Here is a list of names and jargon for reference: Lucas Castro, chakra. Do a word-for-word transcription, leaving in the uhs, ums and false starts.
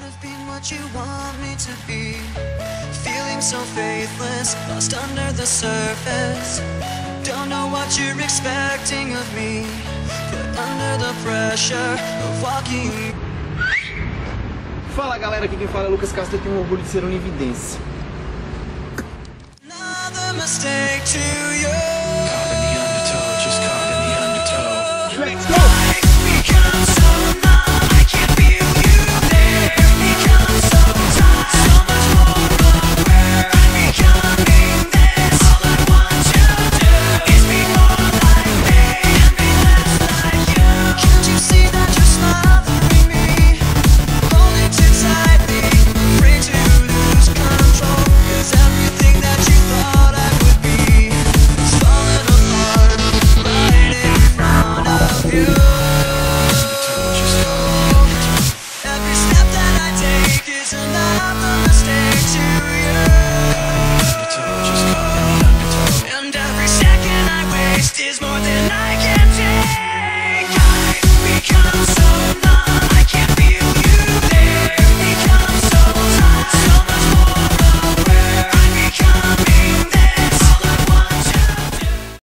tired of being what you want me to be. Feeling so faithless, lost under the surface. Don't know what you're expecting of me, but under the pressure of walking. Fala galera, aqui quem fala é Lucas Castro e tenho o orgulho de ser um evidência. Another mistake to you.